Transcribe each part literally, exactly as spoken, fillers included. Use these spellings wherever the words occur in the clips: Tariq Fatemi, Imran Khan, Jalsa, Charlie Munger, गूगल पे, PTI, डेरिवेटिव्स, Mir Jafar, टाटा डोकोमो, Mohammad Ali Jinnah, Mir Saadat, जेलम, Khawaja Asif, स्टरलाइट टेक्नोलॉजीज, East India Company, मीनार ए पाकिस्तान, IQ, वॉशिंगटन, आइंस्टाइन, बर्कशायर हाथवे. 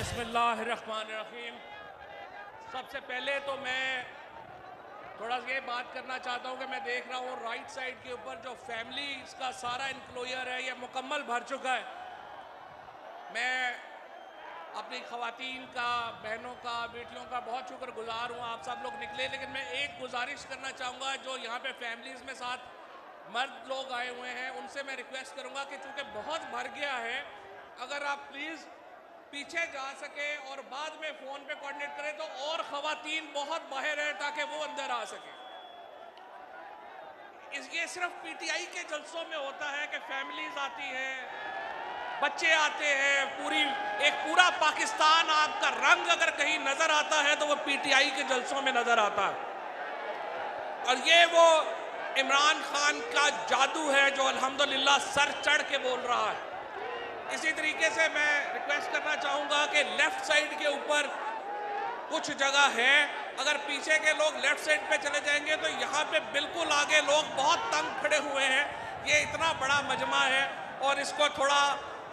बिस्मिल्लाहिर्रहमानिर्रहीम। सबसे पहले तो मैं थोड़ा सा ये बात करना चाहता हूँ कि मैं देख रहा हूँ राइट साइड के ऊपर जो फैमिली इसका सारा इन्क्लोजर है ये मुकम्मल भर चुका है। मैं अपनी ख़वातीन का, बहनों का, बेटियों का बहुत शुक्रगुजार हूँ आप सब लोग निकले, लेकिन मैं एक गुजारिश करना चाहूँगा जो यहाँ पे फैमिलीज़ में साथ मर्द लोग आए हुए हैं उनसे मैं रिक्वेस्ट करूँगा कि चूँकि बहुत भर गया है अगर आप प्लीज़ पीछे जा सके और बाद में फ़ोन पे कोऑर्डिनेट करें तो और ख़वातीन बहुत बाहर हैं ताकि वो अंदर आ सकें। इस ये सिर्फ पीटीआई के जलसों में होता है कि फैमिलीज़ आती हैं, बच्चे आते हैं, पूरी एक पूरा पाकिस्तान आपका रंग अगर कहीं नज़र आता है तो वो पीटीआई के जलसों में नज़र आता है। और ये वो इमरान खान का जादू है जो अल्हम्दुलिल्लाह सर चढ़ के बोल रहा है। इसी तरीके से मैं रिक्वेस्ट करना चाहूँगा कि लेफ़्ट साइड के ऊपर कुछ जगह है, अगर पीछे के लोग लेफ़्ट साइड पे चले जाएंगे तो यहाँ पे बिल्कुल आगे लोग बहुत तंग खड़े हुए हैं। ये इतना बड़ा मजमा है और इसको थोड़ा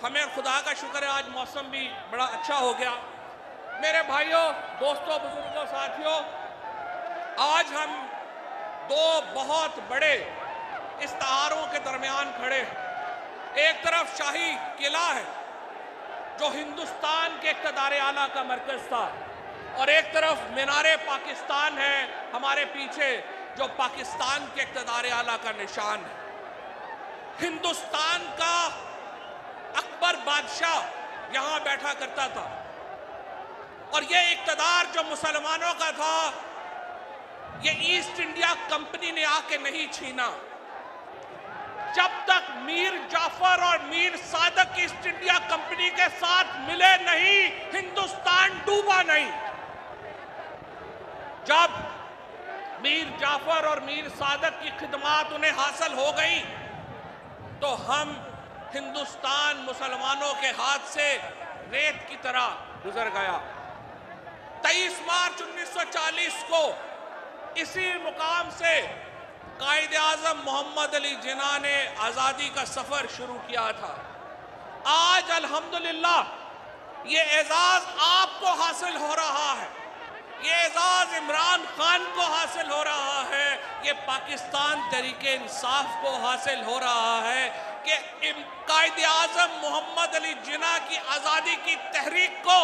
हमें खुदा का शुक्र है आज मौसम भी बड़ा अच्छा हो गया। मेरे भाइयों, दोस्तों, बुजुर्गों, साथियों, आज हम दो बहुत बड़े इस्तारों के दरमियान खड़े हैं। एक तरफ शाही किला है जो हिंदुस्तान के इक़्तिदार आला का मरकज़ था और एक तरफ मीनार ए पाकिस्तान है हमारे पीछे जो पाकिस्तान के इक़्तिदार आला का निशान है। हिंदुस्तान का अकबर बादशाह यहाँ बैठा करता था और ये इक़्तिदार जो मुसलमानों का था ये ईस्ट इंडिया कंपनी ने आके नहीं छीना। जब तक मीर जाफर और Mir Sadat East India Company के साथ मिले नहीं हिंदुस्तान डूबा नहीं। जब मीर जाफर और मीर सादत की खिदमात उन्हें हासिल हो गई तो हम हिंदुस्तान मुसलमानों के हाथ से रेत की तरह गुजर गया। तेईस मार्च उन्नीस सौ चालीस को इसी मुकाम से कायद-ए-आज़म मोहम्मद अली जिन्ना ने आज़ादी का सफ़र शुरू किया था। आज अल्हम्दुलिल्लाह ये एजाज़ आपको हासिल हो रहा है, ये एजाज़ इमरान खान को हासिल हो रहा है, ये पाकिस्तान तरीके इंसाफ को हासिल हो रहा है कि कायद-ए-आज़म मोहम्मद अली जिन्ना की आज़ादी की तहरीक को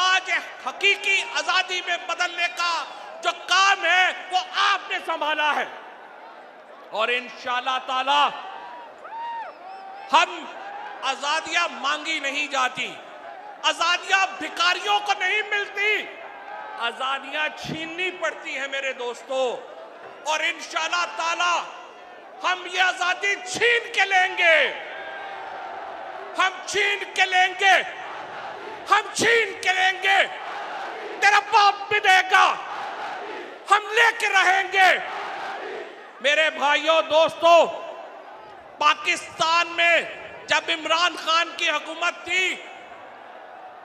आज हकीकी आज़ादी में बदलने का जो काम है वो आपने संभाला है। और इंशाअल्लाह ताला हम आजादियां मांगी नहीं जाती, आजादियां भिखारियों को नहीं मिलती, आजादियां छीननी पड़ती हैं मेरे दोस्तों। और इंशाअल्लाह ताला हम ये आजादी छीन के लेंगे, हम छीन के लेंगे, हम छीन के लेंगे। तेरा बाप भी देगा, हम लेके रहेंगे। मेरे भाइयों, दोस्तों, पाकिस्तान में जब इमरान खान की हुकूमत थी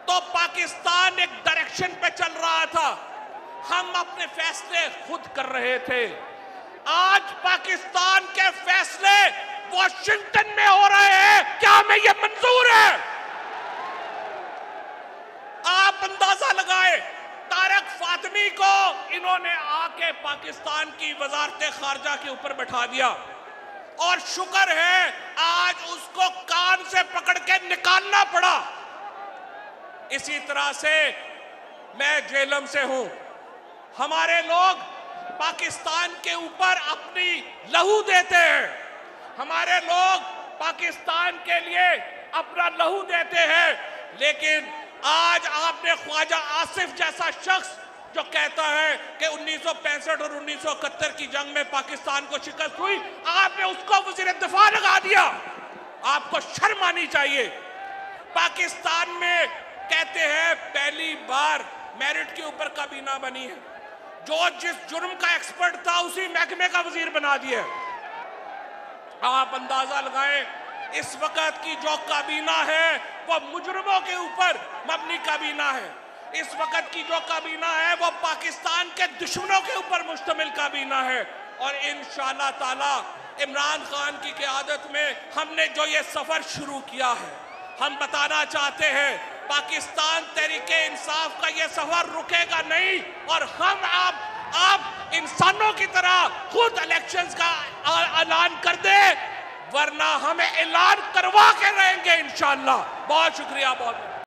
तो पाकिस्तान एक डायरेक्शन पे चल रहा था, हम अपने फैसले खुद कर रहे थे। आज पाकिस्तान के फैसले वॉशिंगटन में हो रहे हैं, क्या हमें यह मंजूर है? आप अंदाजा लगाए तारिक फातमी को इन्होंने आके पाकिस्तान की वजारत खारजा के ऊपर बैठा दिया और शुक्र है आज उसको कान से पकड़ के निकालना पड़ा। इसी तरह से मैं जेलम से हूं, हमारे लोग पाकिस्तान के ऊपर अपनी लहू देते हैं, हमारे लोग पाकिस्तान के लिए अपना लहू देते हैं, लेकिन आज आपने ख्वाजा आसिफ जैसा शख्स जो कहता है कि उन्नीस सौ पैंसठ और उन्नीस सौ इकहत्तर की जंग में पाकिस्तान को शिकस्त हुई, आपने उसको वज़ीर दिफा लगा दिया। आपको शर्म आनी चाहिए। पाकिस्तान में कहते हैं पहली बार मेरिट के ऊपर काबीना बनी है, जो जिस जुर्म का एक्सपर्ट था उसी महकमे का वजीर बना दिया। आप अंदाजा लगाएं इस वक्त की जो काबीना है वो मुजरमों के ऊपर मबनी काबीना है, इस वक्त की जो काबीना है वो पाकिस्तान के दुश्मनों के ऊपर मुश्तमिल काबीना है। और इंशाअल्लाह ताला इमरान खान की क़यादत में हमने जो ये सफ़र शुरू किया है, हम बताना चाहते हैं पाकिस्तान तहरीके इंसाफ का ये सफर रुकेगा नहीं और हम आप आप इंसानों की तरह खुद इलेक्शंस का ऐलान कर दे, वरना हमें ऐलान करवा के रहेंगे इंशाल्लाह। बहुत शुक्रिया, बहुत